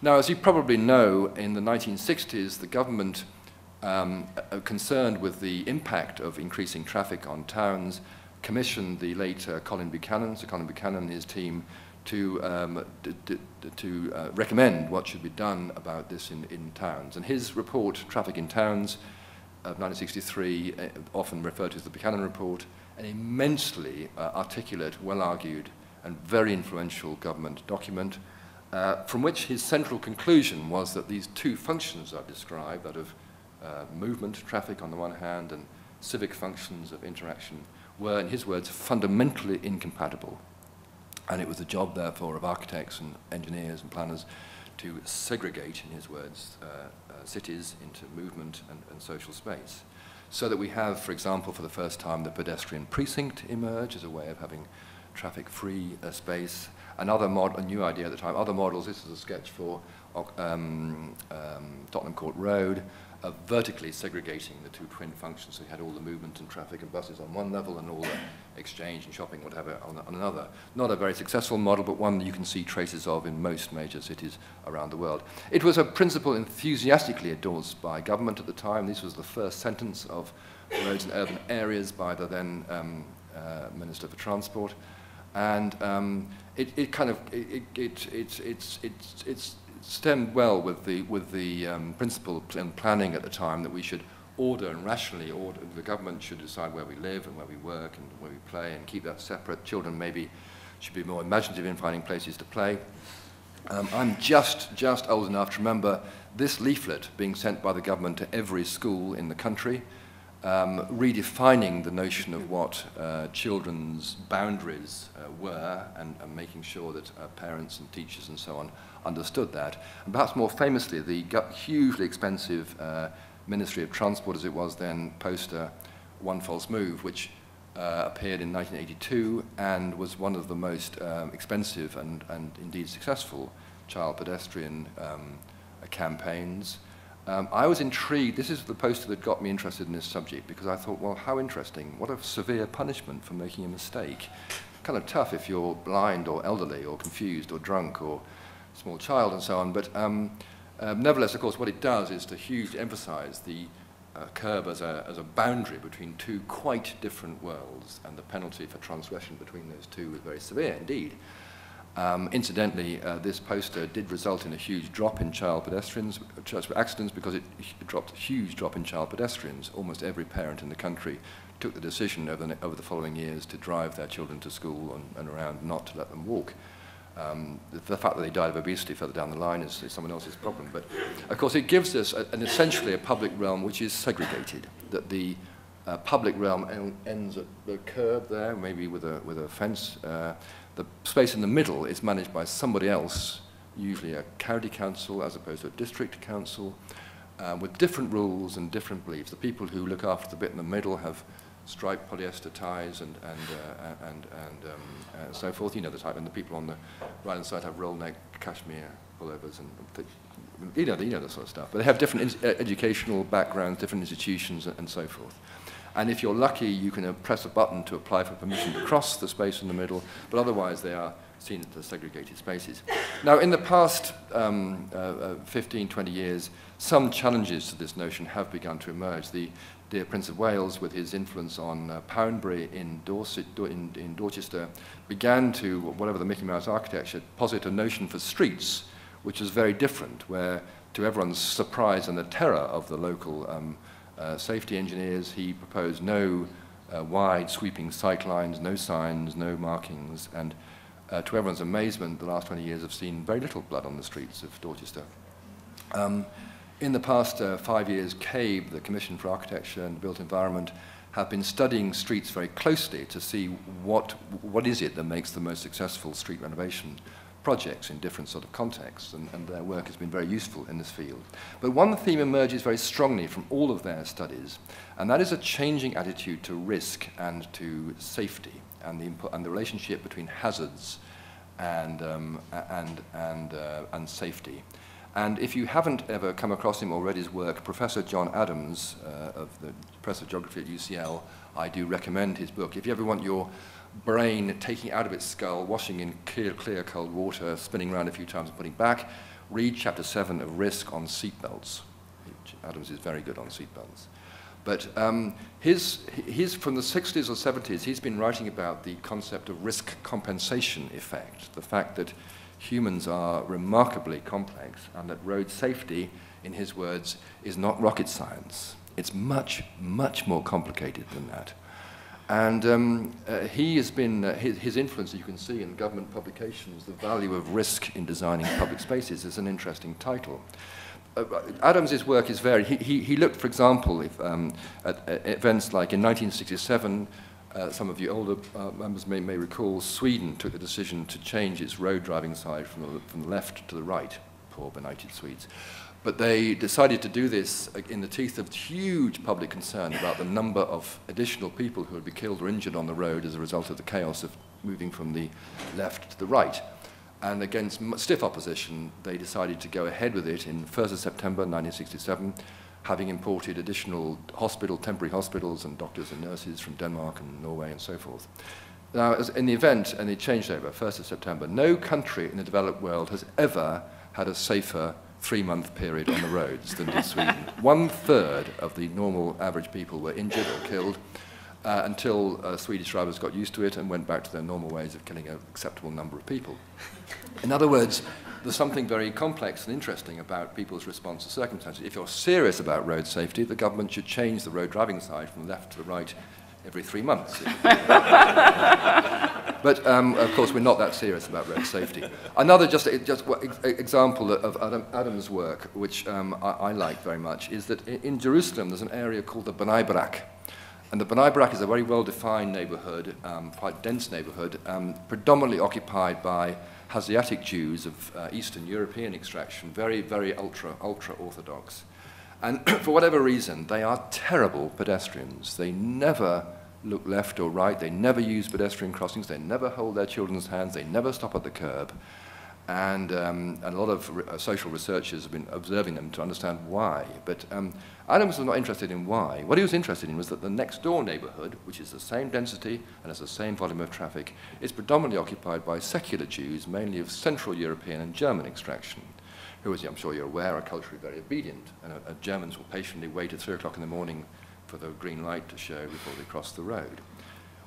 Now, as you probably know, in the 1960s, the government, concerned with the impact of increasing traffic on towns, commissioned the late Colin Buchanan, Sir Colin Buchanan and his team, to recommend what should be done about this in towns. And his report, Traffic in Towns, of 1963, often referred to as the Buchanan Report, an immensely articulate, well-argued, and very influential government document, from which his central conclusion was that these two functions are described, that of movement, traffic on the one hand, and civic functions of interaction, were, in his words, fundamentally incompatible. And it was the job, therefore, of architects and engineers and planners to segregate, in his words, cities into movement and social space. So that we have, for example, for the first time, the pedestrian precinct emerge as a way of having traffic-free space. Another a new idea at the time, other models, this is a sketch for Tottenham Court Road, of vertically segregating the two twin functions. So you had all the movement and traffic and buses on one level and all the exchange and shopping, whatever, on another. Not a very successful model, but one that you can see traces of in most major cities around the world. It was a principle enthusiastically endorsed by government at the time. This was the first sentence of Roads in Urban Areas by the then Minister for Transport. And it stemmed well with the principle and planning at the time that we should order and rationally order. The government should decide where we live and where we work and where we play and keep that separate. Children maybe should be more imaginative in finding places to play. I'm just old enough to remember this leaflet being sent by the government to every school in the country, redefining the notion of what children's boundaries were and making sure that parents and teachers and so on understood that. And perhaps more famously, the hugely expensive Ministry of Transport, as it was then, poster One False Move, which appeared in 1982 and was one of the most expensive and indeed successful child pedestrian campaigns. I was intrigued. This is the poster that got me interested in this subject, because I thought, well, how interesting. What a severe punishment for making a mistake. Kind of tough if you're blind or elderly or confused or drunk or small child and so on. But nevertheless, of course, what it does is to hugely emphasize the curb as a boundary between two quite different worlds, and the penalty for transgression between those two was very severe indeed. Incidentally, this poster did result in a huge drop in child pedestrians, accidents, because it dropped a huge drop in child pedestrians. Almost every parent in the country took the decision over the following years to drive their children to school and around, not to let them walk. The fact that they died of obesity further down the line is someone else's problem. But, of course, it gives us essentially a public realm which is segregated, that the public realm ends at the curb there, maybe with a fence. The space in the middle is managed by somebody else, usually a county council as opposed to a district council, with different rules and different beliefs. The people who look after the bit in the middle have striped polyester ties and so forth, you know the type. And the people on the right-hand side have roll-neck cashmere pullovers and you know that sort of stuff. But they have different educational backgrounds, different institutions, and so forth. And if you're lucky, you can press a button to apply for permission to cross the space in the middle, but otherwise they are seen as segregated spaces. Now, in the past 15, 20 years, some challenges to this notion have begun to emerge. The dear Prince of Wales, with his influence on Poundbury in Dorchester, began to, whatever the Mickey Mouse architecture, posit a notion for streets which is very different, where, to everyone's surprise and the terror of the local safety engineers, he proposed no wide sweeping sight lines, no signs, no markings, and to everyone's amazement, the last 20 years have seen very little blood on the streets of Dorchester. In the past 5 years, CABE, the Commission for Architecture and the Built Environment, have been studying streets very closely to see what is it that makes the most successful street renovation projects in different sort of contexts, and their work has been very useful in this field. But one theme emerges very strongly from all of their studies, and that is a changing attitude to risk and to safety, and the relationship between hazards and safety. And if you haven't ever come across him or read his work, Professor John Adams of the Professor of Geography at UCL, I do recommend his book. If you ever want your brain taking out of its skull, washing in clear cold water, spinning around a few times and putting back, read Chapter 7 of Risk on Seatbelts. Adams is very good on seatbelts. But from the 60s or 70s, he's been writing about the concept of risk compensation effect, the fact that humans are remarkably complex and that road safety, in his words, is not rocket science. It's much, much more complicated than that. And he has been, his influence, as you can see in government publications, The Value of Risk in Designing Public Spaces, is an interesting title. Adams's work is varied. He looked, for example, at events like in 1967, some of you older members may recall, Sweden took the decision to change its road driving side from the left to the right, poor benighted Swedes. But they decided to do this in the teeth of huge public concern about the number of additional people who would be killed or injured on the road as a result of the chaos of moving from the left to the right. And against stiff opposition, they decided to go ahead with it in 1st of September 1967, having imported additional temporary hospitals and doctors and nurses from Denmark and Norway and so forth. Now, as in the event, and it changed over 1st of September, no country in the developed world has ever had a safer three-month period on the roads than did Sweden. 1/3 of the normal average people were injured or killed until Swedish drivers got used to it and went back to their normal ways of killing an acceptable number of people. In other words, there's something very complex and interesting about people's response to circumstances. If you're serious about road safety, the government should change the road driving side from left to the right every 3 months. But, of course, we're not that serious about road safety. Another just example of Adam's work, which I like very much, is that in Jerusalem there's an area called the Bnei Brak. And the Bnei Brak is a very well-defined neighborhood, quite dense neighborhood, predominantly occupied by Hasidic Jews of Eastern European extraction, very, very ultra-Orthodox. And for whatever reason, they are terrible pedestrians. They never look left or right, they never use pedestrian crossings, they never hold their children's hands, they never stop at the curb. And a lot of social researchers have been observing them to understand why. But Adams was not interested in why. What he was interested in was that the next door neighborhood, which is the same density and has the same volume of traffic, is predominantly occupied by secular Jews, mainly of Central European and German extraction, who, as I'm sure you're aware, are culturally very obedient. And Germans will patiently wait at 3 o'clock in the morning for the green light to show before they cross the road.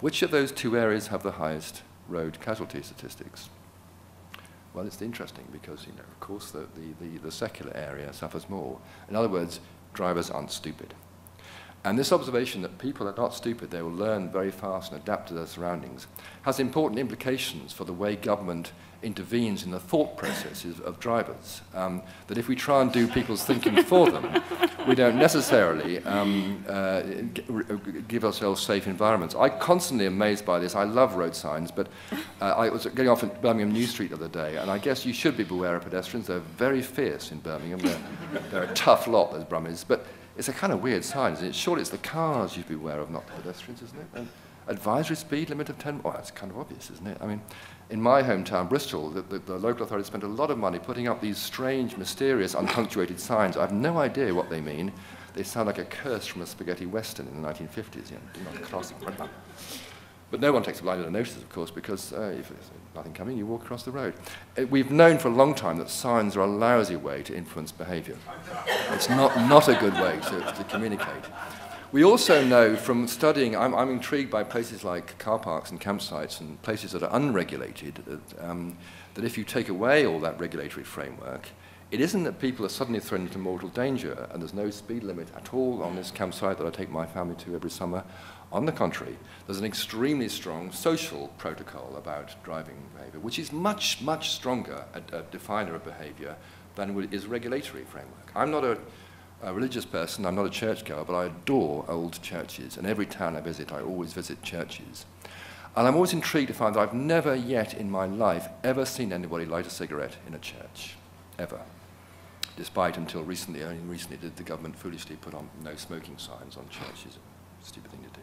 Which of those two areas have the highest road casualty statistics? Well, it's interesting because, you know, of course, the secular area suffers more. In other words, drivers aren't stupid. And this observation that people are not stupid, they will learn very fast and adapt to their surroundings, has important implications for the way government intervenes in the thought processes of drivers. That if we try and do people's thinking for them, we don't necessarily give ourselves safe environments. I constantly amazed by this. I love road signs, but I was getting off at Birmingham New Street the other day, and I guess you should be beware of pedestrians. They're very fierce in Birmingham. They're a tough lot, those Brummies. But it's a kind of weird sign, isn't it? Surely it's the cars you'd be aware of, not the pedestrians, isn't it? And advisory speed limit of 10, well, that's kind of obvious, isn't it? I mean, in my hometown, Bristol, the local authorities spent a lot of money putting up these strange, mysterious, unpunctuated signs. I have no idea what they mean. They sound like a curse from a spaghetti western in the 1950s, you know, do not cross. But no one takes a blind notice, of course, because if there's nothing coming, you walk across the road. We've known for a long time that signs are a lousy way to influence behavior. It's not a good way to communicate. We also know from studying, I'm intrigued by places like car parks and campsites and places that are unregulated, that if you take away all that regulatory framework, it isn't that people are suddenly thrown into mortal danger and there's no speed limit at all on this campsite that I take my family to every summer. On the contrary, there's an extremely strong social protocol about driving behavior, which is much, much stronger a definer of behavior than is regulatory framework. I'm not a religious person, I'm not a churchgoer, but I adore old churches, and every town I visit, I always visit churches. And I'm always intrigued to find that I've never yet in my life ever seen anybody light a cigarette in a church, ever. Despite until recently, only recently did the government foolishly put on no smoking signs on churches, a stupid thing to do.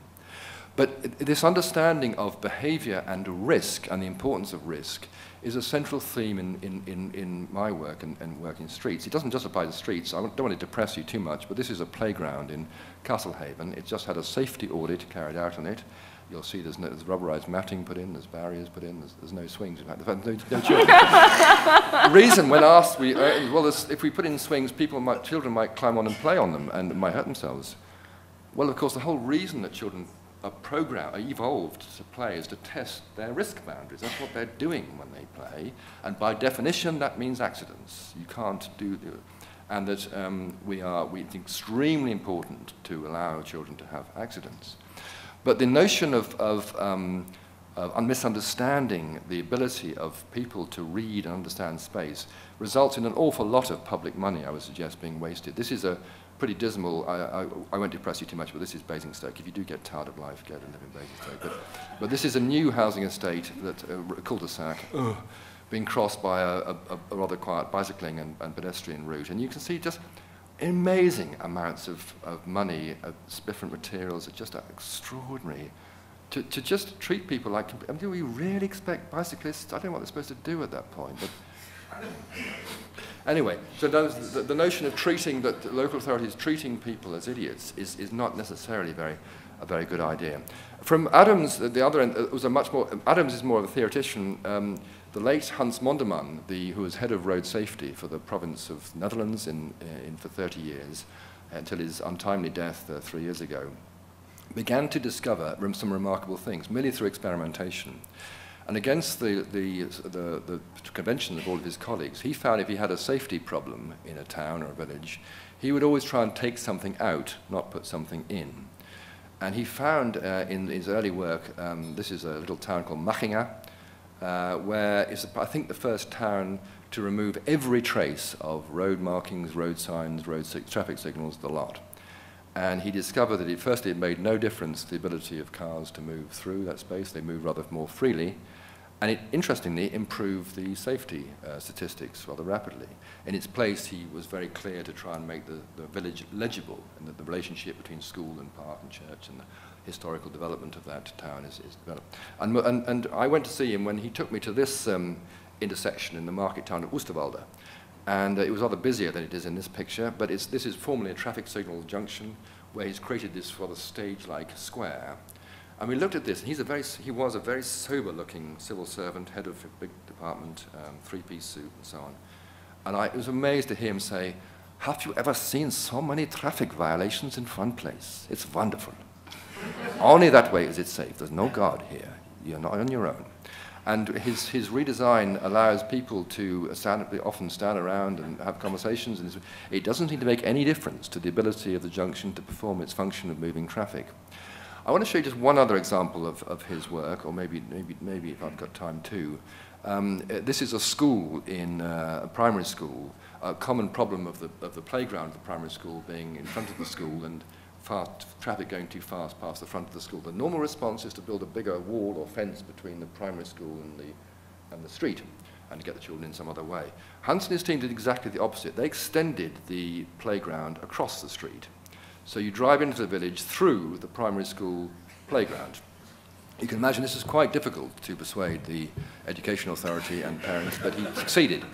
But this understanding of behavior and risk and the importance of risk is a central theme in my work and work in streets. It doesn't just apply to streets. I don't want to depress you too much, but this is a playground in Castlehaven. It just had a safety audit carried out on it. you'll see there's, there's rubberized matting put in, there's barriers put in, there's no swings. In fact, no children. The reason, when asked, we, well, if we put in swings, people might, children might climb on and play on them and might hurt themselves. Well, of course, the whole reason that children are programmed, are evolved to play is to test their risk boundaries. That's what they're doing when they play. And by definition, that means accidents. You can't do... And that it's extremely important to allow children to have accidents. But the notion of misunderstanding the ability of people to read and understand space results in an awful lot of public money, I would suggest, being wasted. This is a pretty dismal, I won't depress you too much, but this is Basingstoke. If you do get tired of life, go and live in Basingstoke. But this is a new housing estate, that cul-de-sac, being crossed by a rather quiet bicycling and pedestrian route. And you can see just amazing amounts of money, different materials, are just extraordinary. To just treat people like, I mean, do we really expect bicyclists? I don't know what they're supposed to do at that point. But anyway, so the notion of treating, that local authorities treating people as idiots is not necessarily a very good idea. From Adams, at the other end, it was a much more, Adams is more of a theoretician. The late Hans Monderman, who was head of road safety for the province of Netherlands for 30 years, until his untimely death 3 years ago, began to discover some remarkable things, merely through experimentation. And against the convention of all of his colleagues, he found if he had a safety problem in a town or a village, he would always try and take something out, not put something in. And he found in his early work, this is a little town called Machinga, where it's, I think, the first town to remove every trace of road markings, road signs, traffic signals, the lot. And he discovered that, firstly, it made no difference the ability of cars to move through that space. They move rather more freely. And it, interestingly, improved the safety statistics rather rapidly. In its place, he was very clear to try and make the village legible, and that the relationship between school and park and church and the historical development of that town is developed. And I went to see him when he took me to this intersection in the market town of Oosterwalde. And it was rather busier than it is in this picture, but this is formerly a traffic signal junction where he's created this rather stage-like square. And we looked at this, and he was a very sober-looking civil servant, head of a big department, three-piece suit and so on. And I was amazed to hear him say, "Have you ever seen so many traffic violations in one place? It's wonderful. Only that way is it safe. There's no God here. You're not on your own." And his redesign allows people to often stand around and have conversations. And it doesn't seem to make any difference to the ability of the junction to perform its function of moving traffic. I want to show you just one other example of his work, or maybe if I've got time too. This is a school, a primary school, a common problem of the playground of the primary school being in front of the school and traffic going too fast past the front of the school. The normal response is to build a bigger wall or fence between the primary school and the street, and to get the children in some other way. Hans and his team did exactly the opposite. They extended the playground across the street. So you drive into the village through the primary school playground. You can imagine this is quite difficult to persuade the education authority and parents, but he succeeded.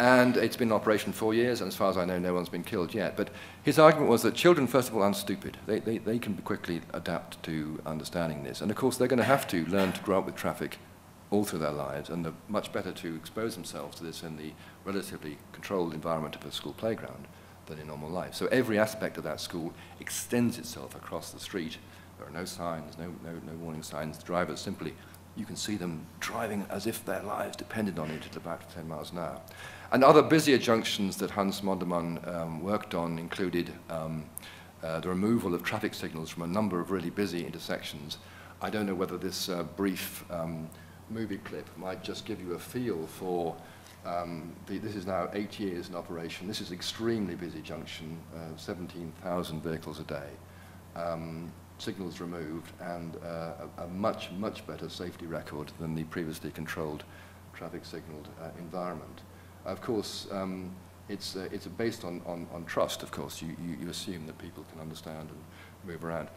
And it's been in operation 4 years, and as far as I know, no one's been killed yet. But his argument was that children, first of all, aren't stupid. They can quickly adapt to understanding this. And of course, they're going to have to learn to grow up with traffic all through their lives, and they're much better to expose themselves to this in the relatively controlled environment of a school playground than in normal life. So every aspect of that school extends itself across the street. There are no signs, no warning signs. The drivers simply, you can see them driving as if their lives depended on it at about 10 miles an hour. And other busier junctions that Hans Monderman worked on included the removal of traffic signals from a number of really busy intersections. I don't know whether this brief movie clip might just give you a feel for, this is now 8 years in operation. This is an extremely busy junction, 17,000 vehicles a day. Signals removed, and a much, much better safety record than the previously controlled traffic signaled environment. Of course, it's based on trust, of course. You assume that people can understand and move around.